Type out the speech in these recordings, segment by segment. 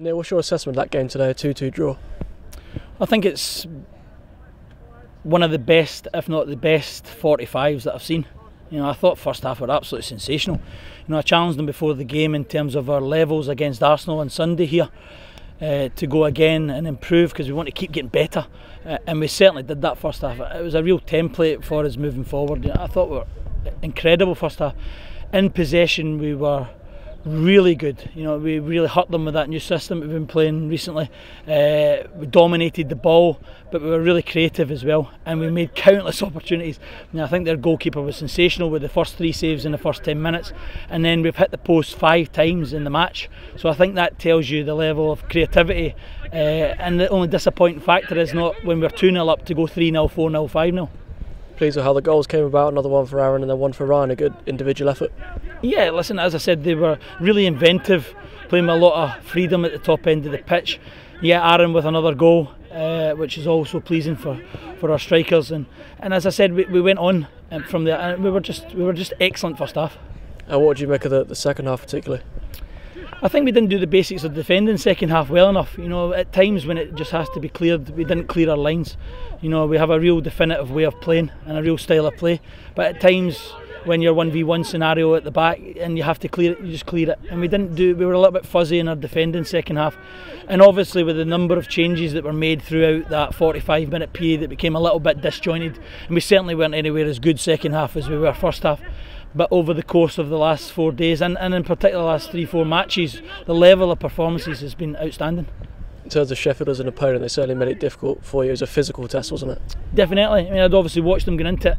Neil, what's your assessment of that game today, a 2-2 draw? I think it's one of the best, if not the best, 45s that I've seen. You know, I thought first half were absolutely sensational. You know, I challenged them before the game in terms of our levels against Arsenal on Sunday here, to go again and improve, because we want to keep getting better, and we certainly did that first half. It was a real template for us moving forward. You know, I thought we were incredible first half. In possession, we were really good. You know, we really hurt them with that new system we've been playing recently. We dominated the ball, but we were really creative as well, and we made countless opportunities. And I think their goalkeeper was sensational with the first 3 saves in the first 10 minutes, and then we've hit the post 5 times in the match. So I think that tells you the level of creativity, and the only disappointing factor is not when we're 2-0 up to go 3-0, 4-0, 5-0. Pleased with how the goals came about, another one for Aaron and then one for Ryan, a good individual effort. Yeah, listen, as I said, they were really inventive, playing with a lot of freedom at the top end of the pitch. Yeah, Aaron with another goal, which is also pleasing for our strikers, and as I said, we went on from there, and we were just excellent first half. And what did you make of the second half particularly? I think we didn't do the basics of defending second half well enough. You know, at times when it just has to be cleared, we didn't clear our lines. You know, we have a real definitive way of playing and a real style of play, but at times when you're 1v1 scenario at the back and you have to clear it, you just clear it, and we didn't do. We were a little bit fuzzy in our defending second half, and obviously with the number of changes that were made throughout that 45-minute period, it became a little bit disjointed, and we certainly weren't anywhere as good second half as we were first half. But over the course of the last 4 days, and in particular the last 3-4 matches, the level of performances has been outstanding. In terms of Sheffield as an opponent, they certainly made it difficult for you. It was a physical test, wasn't it? Definitely. I mean, I'd obviously watched them going into it,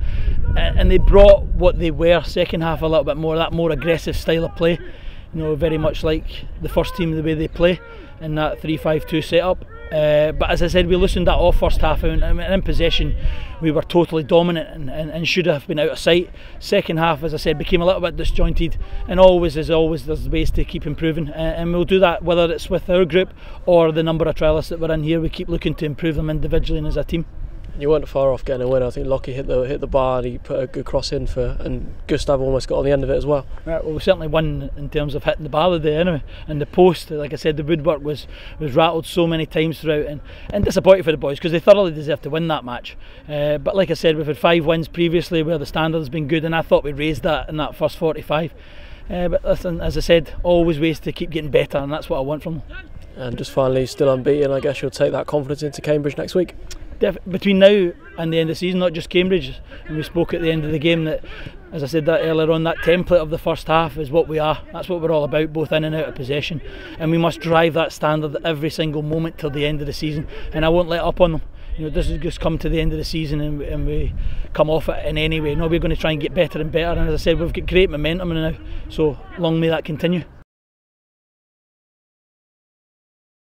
and they brought what they were second half a little bit more, that more aggressive style of play. You know, very much like the first team, the way they play in that 3-5-2 setup. But as I said, we loosened that off first half, and in possession we were totally dominant and should have been out of sight. Second half, as I said, became a little bit disjointed, and always, as always, there's ways to keep improving, and we'll do that whether it's with our group or the number of trialists that we're in here. We keep looking to improve them individually and as a team. You weren't far off getting a win. I think Lockie hit the bar and he put a good cross in for, and Gustav almost got on the end of it as well. Right, well, we certainly won in terms of hitting the bar the day anyway, and the post, like I said, the woodwork was rattled so many times throughout, and disappointed for the boys because they thoroughly deserved to win that match. But like I said, we've had 5 wins previously where the standard's been good, and I thought we raised that in that first 45. But listen, as I said, always ways to keep getting better, and that's what I want from them. And just finally, still unbeaten, I guess you'll take that confidence into Cambridge next week. Between now and the end of the season, not just Cambridge, and we spoke at the end of the game that, as I said that earlier on, that template of the first half is what we are. That's what we're all about, both in and out of possession, and we must drive that standard every single moment till the end of the season, and I won't let up on them. You know, this has just come to the end of the season, and we come off it in any way. No, we're going to try and get better and better, and as I said, we've got great momentum now, so long may that continue.